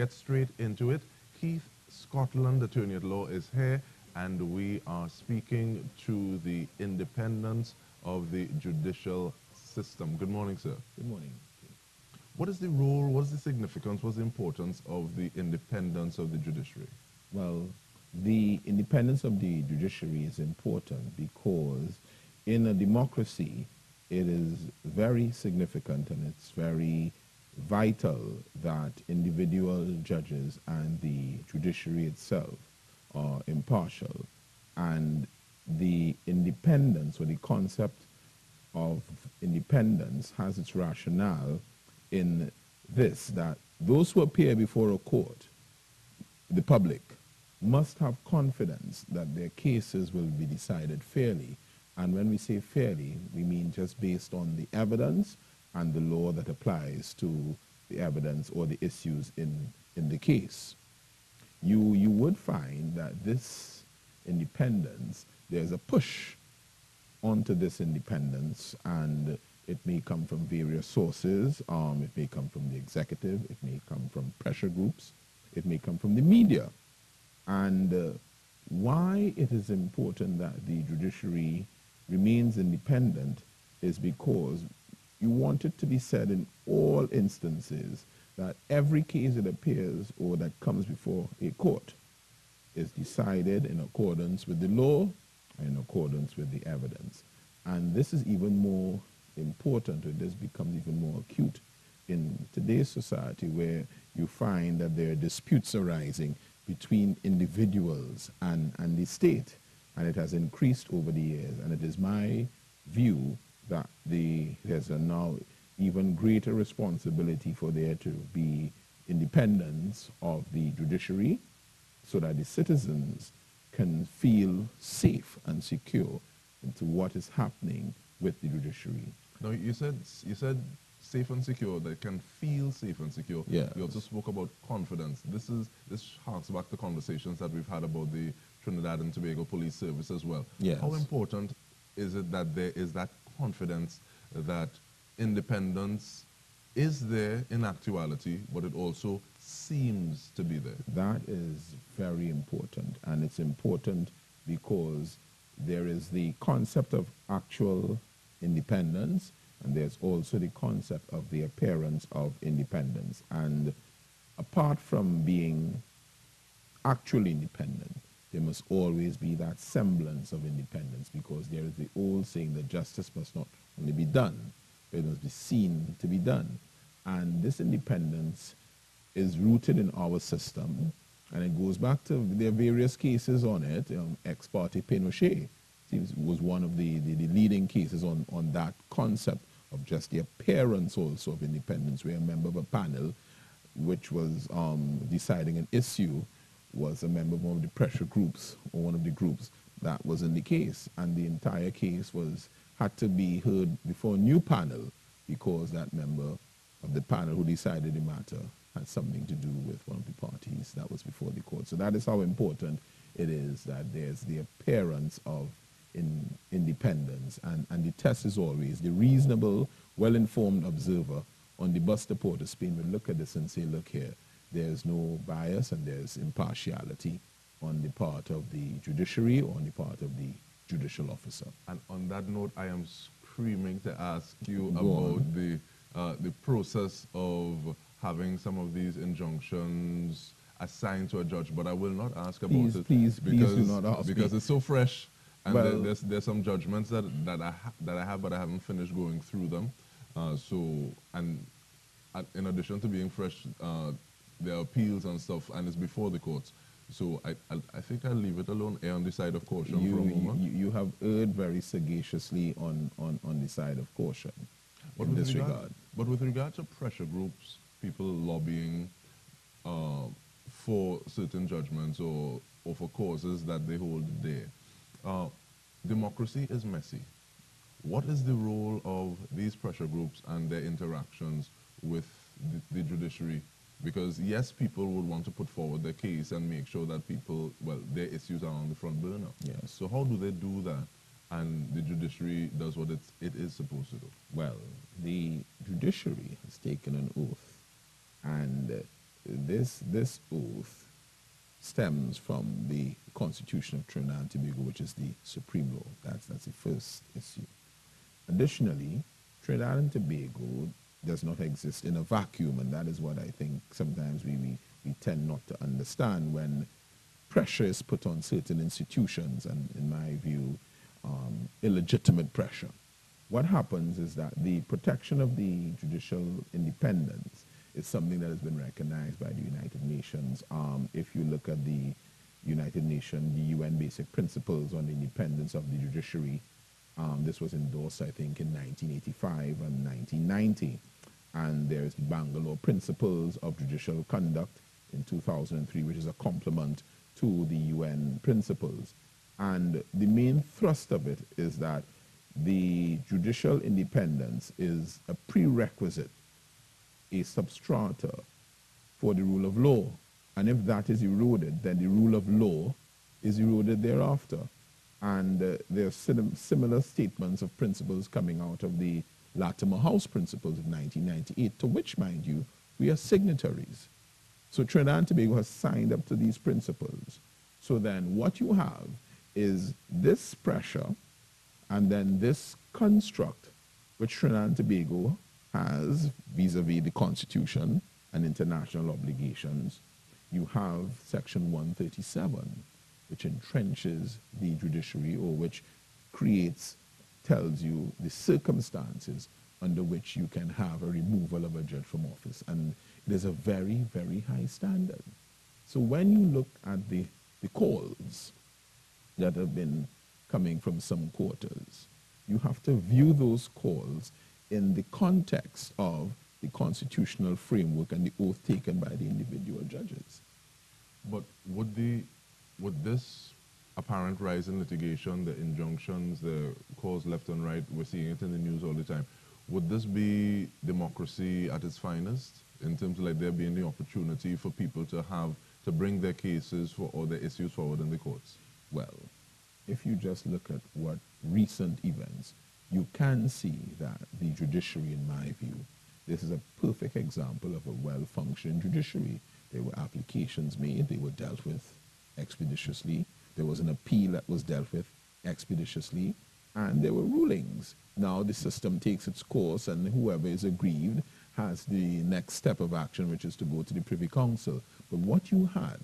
Get straight into it. Keith Scotland, attorney at law, is here, and we are speaking to the independence of the judicial system. Good morning, sir. Good morning. What is the role, what is the significance, what is the importance of the independence of the judiciary? Well, the independence of the judiciary is important because in a democracy, it is very significant and it's very vital that individual judges and the judiciary itself are impartial, and the independence or the concept of independence has its rationale in this, that those who appear before a court, the public, must have confidence that their cases will be decided fairly. And when we say fairly, we mean just based on the evidence and the law that applies to the evidence or the issues in the case. You would find that this independence, there's a push onto this independence, and it may come from various sources. It may come from the executive, it may come from pressure groups, it may come from the media. And why it is important that the judiciary remains independent is because you want it to be said in all instances that every case that appears or that comes before a court is decided in accordance with the law and in accordance with the evidence. And this is even more important, or this becomes even more acute in today's society, where you find that there are disputes arising between individuals and the state, and it has increased over the years. And it is my view that there's a now even greater responsibility for there to be independence of the judiciary so that the citizens can feel safe and secure into what is happening with the judiciary. Now, you said safe and secure, they can feel safe and secure. Yeah. You also spoke about confidence. This harks back to conversations that we've had about the Trinidad and Tobago Police Service as well. Yes. How important is it that there is that confidence that independence is there in actuality, but it also seems to be there? That is very important, and it's important because there is the concept of actual independence, and there's also the concept of the appearance of independence. And apart from being actually independent, there must always be that semblance of independence, because there is the old saying that justice must not only be done, but it must be seen to be done. And this independence is rooted in our system, and it goes back to their various cases on it. Ex parte Pinochet was one of the leading cases on that concept of just the appearance also of independence. We are a member of a panel which was deciding an issue, was a member of one of the pressure groups, or one of the groups that was in the case, and the entire case had to be heard before a new panel, because that member of the panel who decided the matter had something to do with one of the parties that was before the court. So that is how important it is that there's the appearance of independence, and the test is always the reasonable, well-informed observer on the bus to Port of Spain will look at this and say, look here, there's no bias and there's impartiality on the part of the judiciary or on the part of the judicial officer. And on that note, I am screaming to ask you about the process of having some of these injunctions assigned to a judge, but I will not ask about it. Please do not ask. Because it's so fresh, and well, there's some judgments that I have, but I haven't finished going through them. In addition to being fresh, there are appeals and stuff, and it's before the courts. So I think I'll leave it alone, err on the side of caution for a moment. You have erred very sagaciously on the side of caution in this regard. But with regard to pressure groups, people lobbying for certain judgments or for causes that they hold dear, democracy is messy. What is the role of these pressure groups and their interactions with the judiciary? Because yes, people would want to put forward their case and make sure that their issues are on the front burner. Yes. So how do they do that, and the judiciary does what it is supposed to do? Well, the judiciary has taken an oath, and this oath stems from the Constitution of Trinidad and Tobago, which is the supreme law. That's the first issue. Additionally, Trinidad and Tobago does not exist in a vacuum, and that is what I think sometimes we tend not to understand when pressure is put on certain institutions, and in my view, illegitimate pressure. What happens is that the protection of the judicial independence is something that has been recognized by the United Nations. If you look at the United Nations, the UN Basic Principles on the Independence of the Judiciary, this was endorsed, I think, in 1985 and 1990. And there's the Bangalore Principles of Judicial Conduct in 2003, which is a complement to the UN principles. And the main thrust of it is that the judicial independence is a prerequisite, a substrata for the rule of law. And if that is eroded, then the rule of law is eroded thereafter. And there are similar statements of principles coming out of the Latimer House Principles of 1998, to which, mind you, we are signatories. So Trinidad and Tobago has signed up to these principles. So then what you have is this pressure and then this construct which Trinidad and Tobago has vis-a-vis the Constitution and international obligations. You have Section 137, which entrenches the judiciary, or which creates, tells you the circumstances under which you can have a removal of a judge from office. And it is a very, very high standard. So when you look at the calls that have been coming from some quarters, you have to view those calls in the context of the constitutional framework and the oath taken by the individual judges. But would this apparent rise in litigation, the injunctions, the calls left and right, we're seeing it in the news all the time, would this be democracy at its finest, in terms of like there being the opportunity for people to have, to bring their cases for all their issues forward in the courts? Well, if you just look at what recent events, you can see that the judiciary, in my view, this is a perfect example of a well-functioning judiciary. There were applications made, they were dealt with expeditiously. There was an appeal that was dealt with expeditiously, and there were rulings. Now the system takes its course, and whoever is aggrieved has the next step of action, which is to go to the Privy Council. But what you had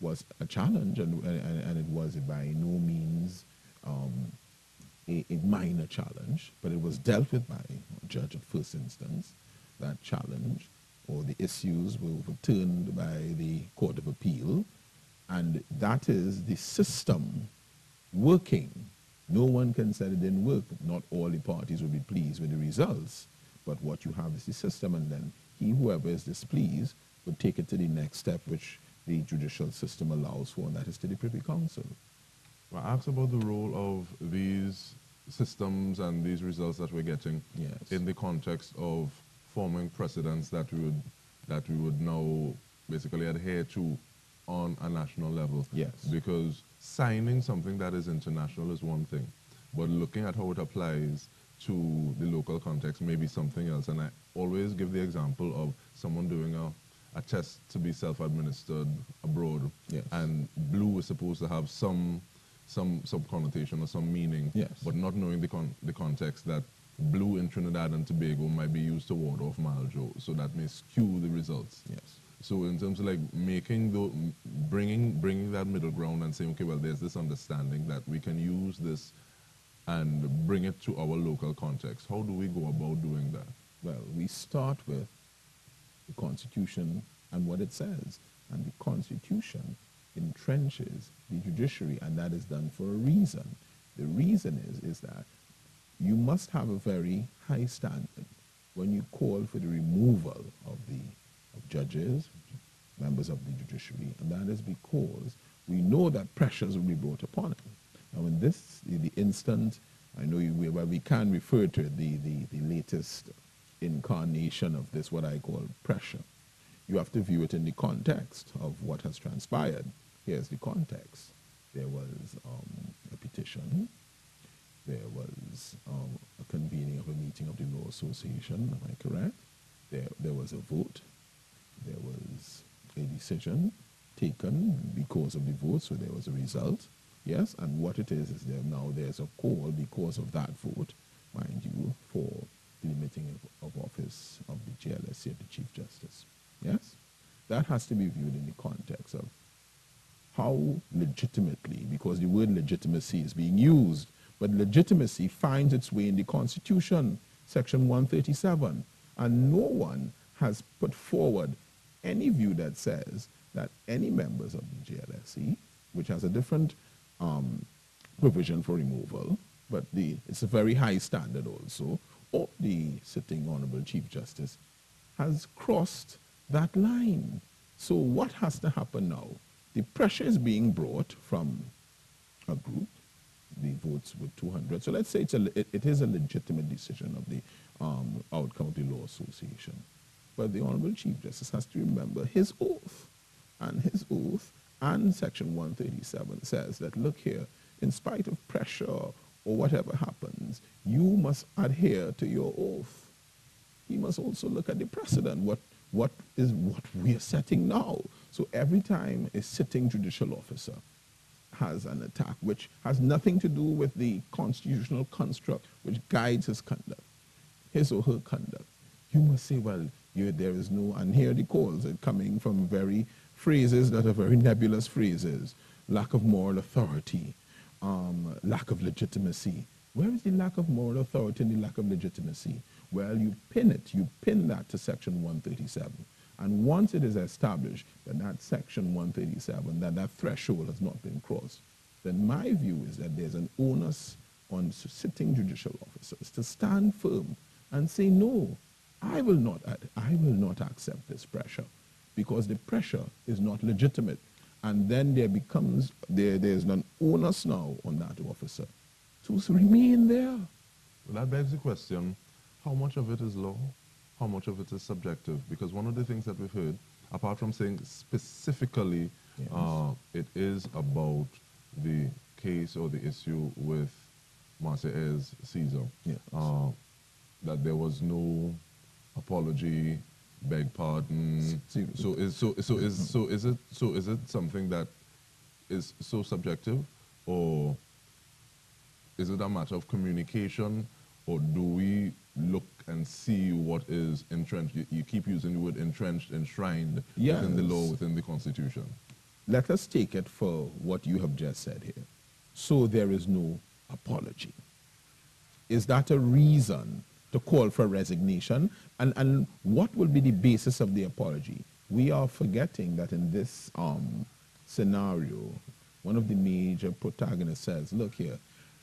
was a challenge, and it was by no means a minor challenge, but it was dealt with by a judge at first instance. That challenge, or the issues, were overturned by the Court of Appeal, and that is the system working. No one can say it didn't work. Not all the parties will be pleased with the results, but what you have is the system, and then whoever is displeased would take it to the next step, which the judicial system allows for, and that is to the Privy Council. Well, I asked about the role of these systems and these results that we're getting, yes, in the context of forming precedents that we would now basically adhere to on a national level. Yes. Because signing something that is international is one thing, but looking at how it applies to the local context may be something else. And I always give the example of someone doing a test to be self-administered abroad. Yes. And blue is supposed to have some connotation or some meaning, yes, but not knowing the context that blue in Trinidad and Tobago might be used to ward off maljo, so that may skew the results. Yes. So in terms of like making bringing that middle ground and saying, okay, well, there's this understanding that we can use this and bring it to our local context. How do we go about doing that? Well, we start with the Constitution and what it says. And the Constitution entrenches the judiciary, and that is done for a reason. The reason is that you must have a very high standard when you call for the removal of judges, members of the judiciary, and that is because we know that pressures will be brought upon it. Now in this, the instant, I know we can refer to it, the latest incarnation of this, what I call pressure. You have to view it in the context of what has transpired. Here's the context. There was a petition. There was a convening of a meeting of the Law Association, am I correct? There was a vote. There was a decision taken because of the vote, so there was a result, yes, and what it is there now there's a call because of that vote, mind you, for the limiting of office of the JLSC of the Chief Justice, yes? That has to be viewed in the context of how legitimately, because the word legitimacy is being used, but legitimacy finds its way in the Constitution, Section 137, and no one has put forward any view that says that any members of the JLSC, which has a different provision for removal, but it's a very high standard also, or the sitting Honorable Chief Justice has crossed that line. So what has to happen now? The pressure is being brought from a group. The votes were 200. So let's say it is a legitimate decision of the outcome of the Law Association. But the Honorable Chief Justice has to remember his oath. And his oath and Section 137 says that, look here, in spite of pressure or whatever happens, you must adhere to your oath. He must also look at the precedent, what is what we are setting now. So every time a sitting judicial officer has an attack, which has nothing to do with the constitutional construct which guides his conduct, his or her conduct, you must say, well, there is no, and here the calls are coming from very phrases that are very nebulous phrases, lack of moral authority, lack of legitimacy. Where is the lack of moral authority and the lack of legitimacy? Well, you pin that to Section 137. And once it is established that that Section 137, that threshold has not been crossed, then my view is that there's an onus on sitting judicial officers to stand firm and say, no, I will not accept this pressure, because the pressure is not legitimate. And then there's an onus now on that officer to remain there. Well, that begs the question, how much of it is law? How much of it is subjective? Because one of the things that we've heard, apart from saying specifically, yes, it is about the case or the issue with Marcia Ayers-Caesar, yes, that there was no apology, beg pardon. So is it something that is so subjective, or is it a matter of communication, or do we look and see what is entrenched? You keep using the word entrenched, enshrined, yes, within the law, within the Constitution. Let us take it for what you have just said here. So there is no apology. Is that a reason to call for resignation? And what will be the basis of the apology? We are forgetting that in this scenario, one of the major protagonists says, look here,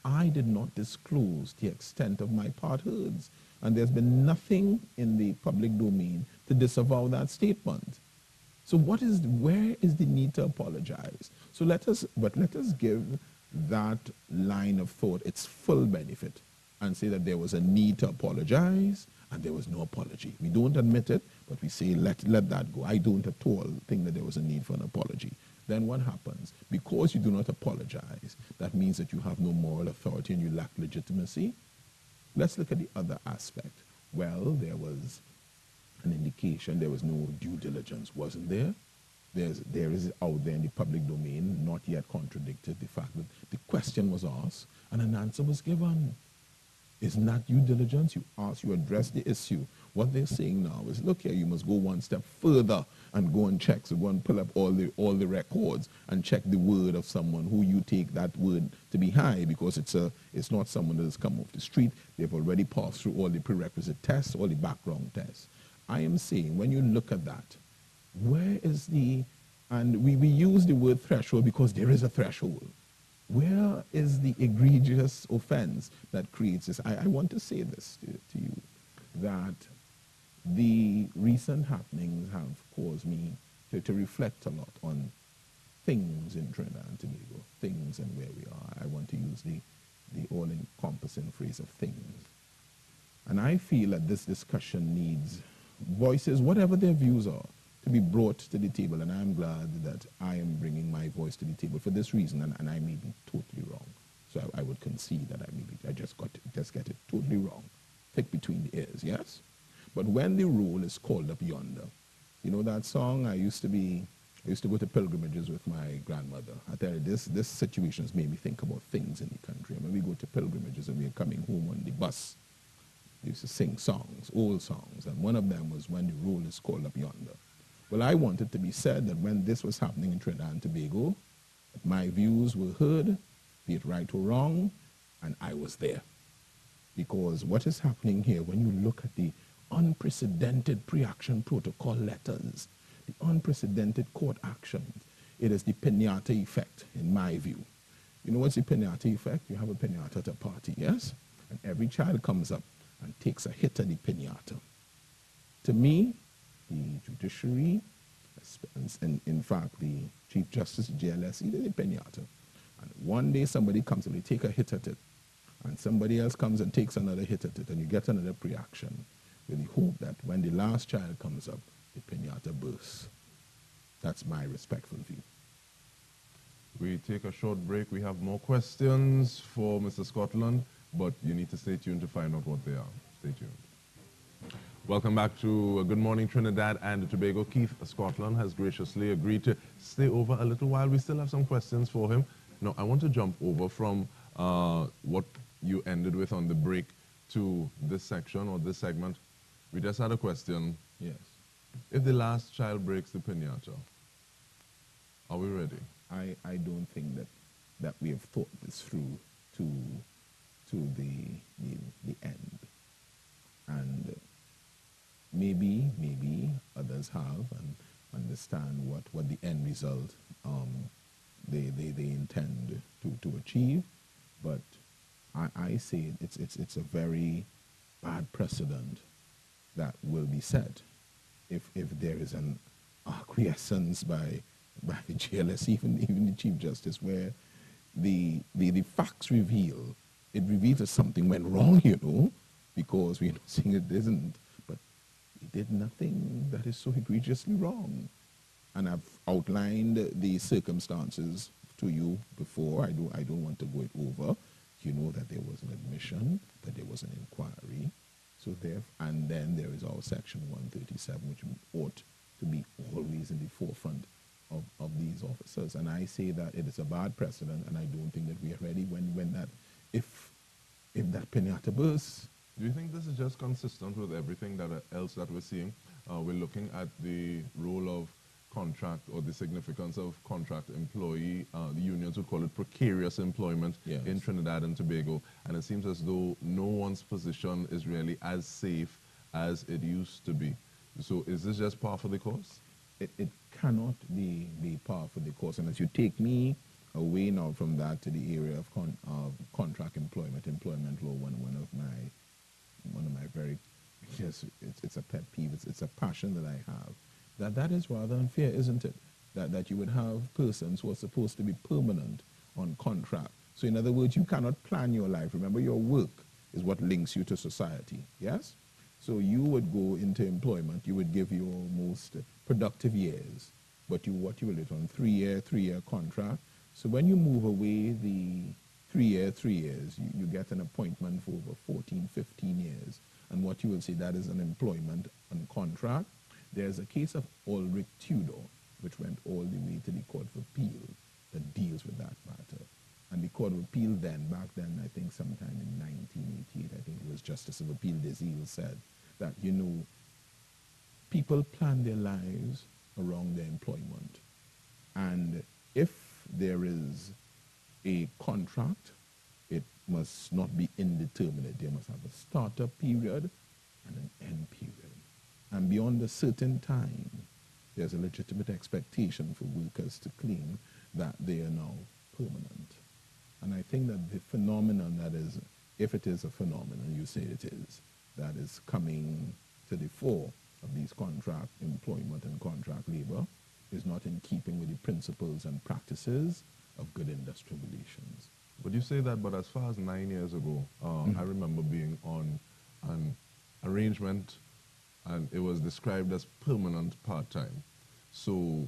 I did not disclose the extent of my parthoods, and there's been nothing in the public domain to disavow that statement. So where is the need to apologize? So let us give that line of thought its full benefit and say that there was a need to apologize and there was no apology. We don't admit it, but we say, let that go. I don't at all think that there was a need for an apology. Then what happens? Because you do not apologize, that means that you have no moral authority and you lack legitimacy. Let's look at the other aspect. Well, there was an indication, there was no due diligence, wasn't there? There is out there in the public domain, not yet contradicted, the fact that the question was asked and an answer was given. Isn't that due diligence? You address the issue. What they're saying now is, look here, you must go one step further and go and check. So go and pull up all the records and check the word of someone who you take that word to be high, because it's not someone that has come off the street. They've already passed through all the prerequisite tests, all the background tests. I am saying, when you look at that, where is the, and we use the word threshold because there is a threshold. Where is the egregious offense that creates this? I want to say this to you, that the recent happenings have caused me to reflect a lot on things in Trinidad and Tobago, things and where we are. I want to use the all-encompassing phrase of things. And I feel that this discussion needs voices, whatever their views are, to be brought to the table, and I'm glad that I am bringing my voice to the table for this reason, and I may be totally wrong. So I would concede that I just get it totally wrong. Pick between the ears, yes? But when the roll is called up yonder, You know that song? I used to go to pilgrimages with my grandmother. I tell you, this situation's made me think about things in the country. When we go to pilgrimages and we are coming home on the bus, they used to sing songs, old songs, and one of them was When the Roll is Called Up Yonder. Well, I wanted to be said that when this was happening in Trinidad and Tobago, that my views were heard, be it right or wrong, and I was there. Because what is happening here, when you look at the unprecedented pre-action protocol letters, the unprecedented court action, it is the piñata effect, in my view. You know what's the piñata effect? You have a piñata at a party, yes? And every child comes up and takes a hit at the piñata. To me, the judiciary, and in fact, the Chief Justice of JLSC, they're the piñata. And one day somebody comes and they take a hit at it, and somebody else comes and takes another hit at it, and you get another pre-action with the hope that when the last child comes up, the piñata bursts. That's my respectful view. We take a short break. We have more questions for Mr. Scotland, but you need to stay tuned to find out what they are. Stay tuned. Welcome back to Good Morning Trinidad and Tobago. Keith Scotland has graciously agreed to stay over a little while. We still have some questions for him. Now, I want to jump over from what you ended with on the break to this section or this segment. We just had a question. Yes. If the last child breaks the piñata, are we ready? I don't think that we have thought this through to the end. And maybe others have and understand what the end result they intend to achieve. But I say it's a very bad precedent that will be set if there is an acquiescence by JLSC, even the Chief Justice, where the facts reveal, it reveals that something went wrong, you know, because we're not saying it didn't, but it did nothing that is so egregiously wrong. And I've outlined the circumstances to you before. I don't want to go it over. You know that there was an admission, that there was an inquiry. So and then there is our section 137, which ought to be always in the forefront of these officers. And I say that it is a bad precedent, and I don't think that we are ready if that piñata bursts. Do you think this is just consistent with everything that else that we're seeing? We're looking at the role of contract, or the significance of contract employee. The unions would call it precarious employment, yes, in Trinidad and Tobago. And it seems as though no one's position is really as safe as it used to be. So is this just par for the course? It cannot be par for the course. And as you take me away now from that to the area of contract employment, employment law, one of my very, yes, it's a pet peeve, it's a passion that I have. That is rather unfair, isn't it? That you would have persons who are supposed to be permanent on contract. So in other words, you cannot plan your life. Remember, your work is what links you to society, yes? So you would go into employment, you would give your most productive years, but you will live on three-year contract. So when you move away the three years, you get an appointment for over 14, 15 years. And what you will see, that is an employment on contract. There's a case of Aldrich Tudor, which went all the way to the Court of Appeal that deals with that matter. And the Court of Appeal then, back then, I think sometime in 1988, I think it was Justice of Appeal Desil said that, you know, people plan their lives around their employment. And if there is a contract, it must not be indeterminate. They must have a start-up period and an end period. And beyond a certain time, there's a legitimate expectation for workers to claim that they are now permanent. And I think that the phenomenon that is, if it is a phenomenon, you say it is, that is coming to the fore of these contract employment and contract labor is not in keeping with the principles and practices of good industrial relations. But you say that, but as far as 9 years ago, I remember being on an arrangement and it was described as permanent part-time. So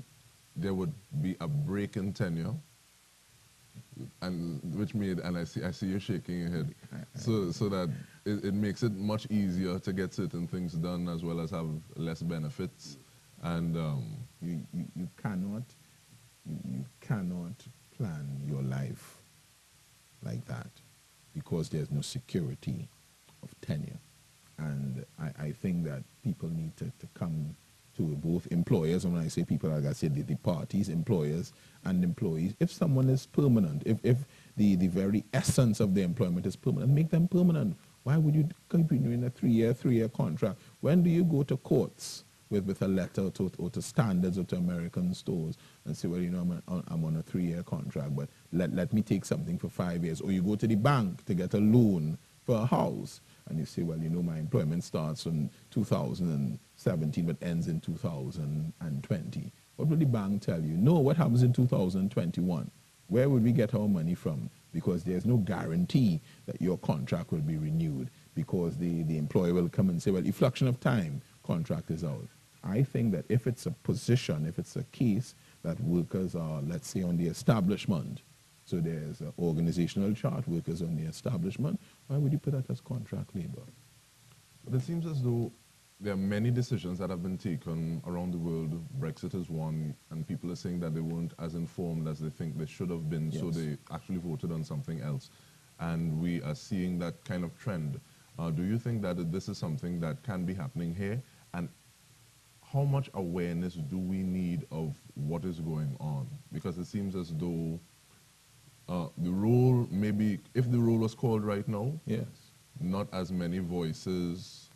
there would be a break in tenure, and which made, and I see you shaking your head, so that it makes it much easier to get certain things done as well as have less benefits. And you cannot plan your life like that because there's no security of tenure. And I think that people need to come to both employers, and when I say people, like I said, the parties, employers and employees. If someone is permanent, if the very essence of the employment is permanent, make them permanent. Why would you continue in a three-year contract? When do you go to courts with a letter or to standards or to American stores and say, well, you know, I'm on a three-year contract, but let me take something for 5 years. Or you go to the bank to get a loan for a house. And you say, well, you know, my employment starts in 2017 but ends in 2020. What will the bank tell you? No, what happens in 2021? Where would we get our money from? Because there's no guarantee that your contract will be renewed, because the effluxion will come and say, well, effluxion of time, contract is out. I think that if it's a position, if it's a case that workers are, let's say, on the establishment, so there's an organizational chart, workers on the establishment, why would you put that as contract labor? But it seems as though there are many decisions that have been taken around the world. Brexit is one, and people are saying that they weren't as informed as they think they should have been, yes. So they actually voted on something else. And we are seeing that kind of trend. Do you think that this is something that can be happening here? And how much awareness do we need of what is going on? Because it seems as though the role, maybe, if the role was called right now, yes, not as many voices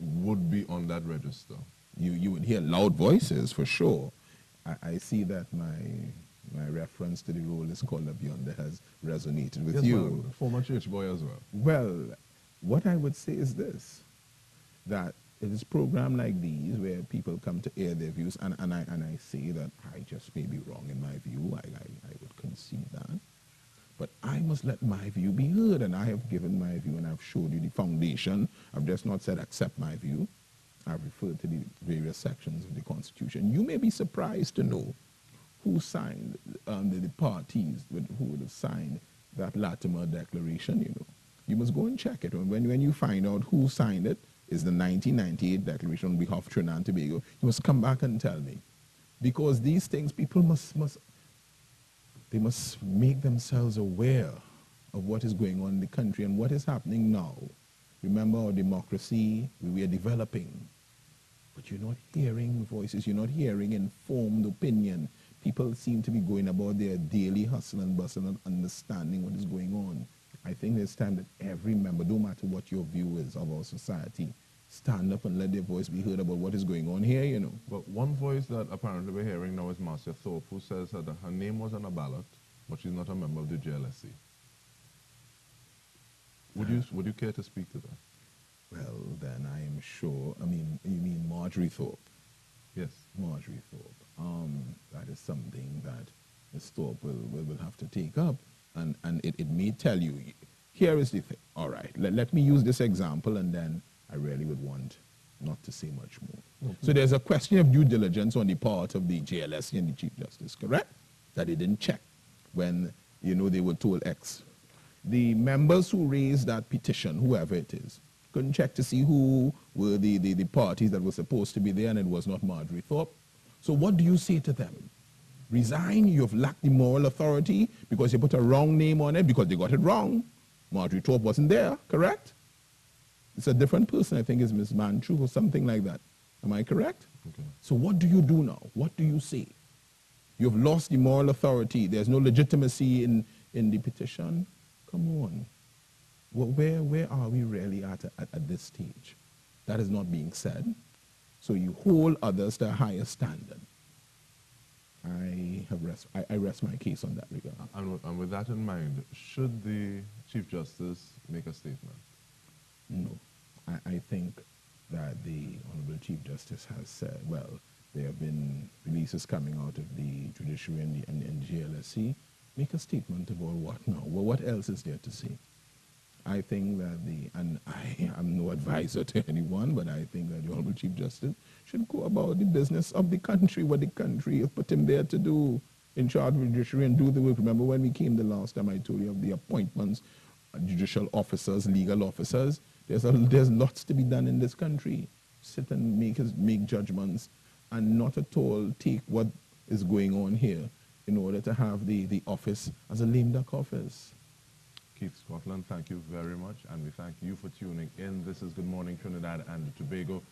would be on that register. You would hear loud voices, for sure. I see that my reference to the role is called Abionda has resonated with, yes, you. Former church boy as well. Well, what I would say is this, that it is programs like these where people come to air their views, and I say that I just may be wrong in my view. I would concede that. But I must let my view be heard, and I have given my view, and I've showed you the foundation. I've just not said accept my view. I've referred to the various sections of the Constitution. You may be surprised to know who signed, the parties who would have signed that Latimer Declaration, you know. You must go and check it. And when you find out who signed it, is the 1998 Declaration on behalf of Trinidad and Tobago, you must come back and tell me. Because these things, people must make themselves aware of what is going on in the country and what is happening now. Remember our democracy, we are developing. But you're not hearing voices, you're not hearing informed opinion. People seem to be going about their daily hustle and bustle and understanding what is going on. I think it's time that every member, no matter what your view is of our society, stand up and let their voice be heard about what is going on here, you know. But one voice that apparently we're hearing now is Marcia Thorpe, who says that her name was on a ballot, but she's not a member of the JLSC. Would you care to speak to that? Well, then I am sure. I mean, you mean Marjorie Thorpe? Yes. Marjorie Thorpe. That is something that Ms. Thorpe will have to take up. And it may tell you, here is the thing. All right, let me use this example, and then I really would want not to say much more. Okay. So there's a question of due diligence on the part of the JLSC and the Chief Justice, correct? That they didn't check when, you know, they were told X. The members who raised that petition, whoever it is, couldn't check to see who were the parties that were supposed to be there, and it was not Marjorie Thorpe. So what do you say to them? Resign, you have lacked the moral authority because you put a wrong name on it because they got it wrong. Marjorie Thorpe wasn't there, correct? It's a different person, I think it's Ms. Manchu or something like that. Am I correct? Okay. So what do you do now? What do you say? You've lost the moral authority. There's no legitimacy in the petition. Come on. Well, where are we really at this stage? That is not being said. So you hold others to a higher standard. I rest my case on that regard. And with that in mind, should the Chief Justice make a statement? No. I think that the Honorable Chief Justice has said, well, there have been releases coming out of the judiciary and GLSC. Make a statement about what now? Well, what else is there to say? I think that and I am no advisor to anyone, but I think that the Honorable Chief Justice should go about the business of the country, what the country has put him there to do, in charge of the judiciary and do the work. Remember when we came the last time, I told you of the appointments, judicial officers, legal officers. There's lots to be done in this country. Sit and make judgments and not at all take what is going on here in order to have the office as a lame duck office. Keith Scotland, thank you very much, and we thank you for tuning in. This is Good Morning Trinidad and Tobago.